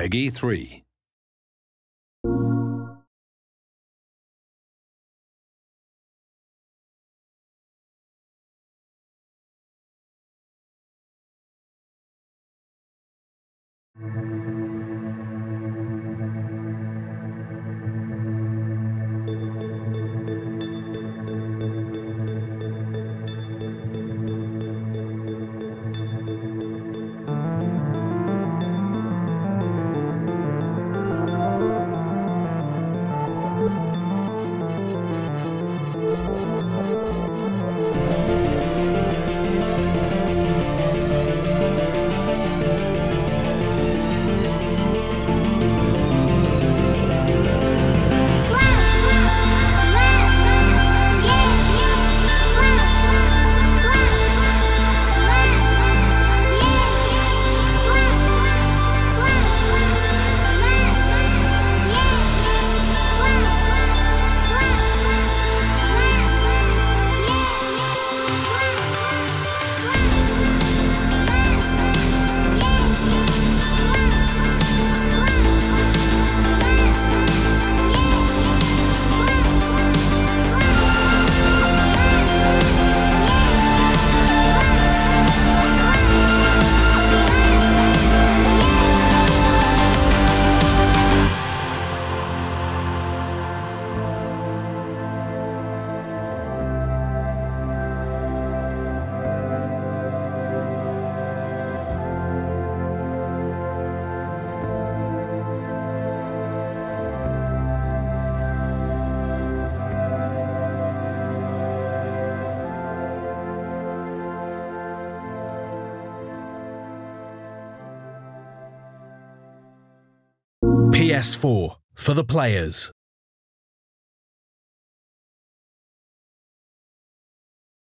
PEGI 3. PS4 for the players.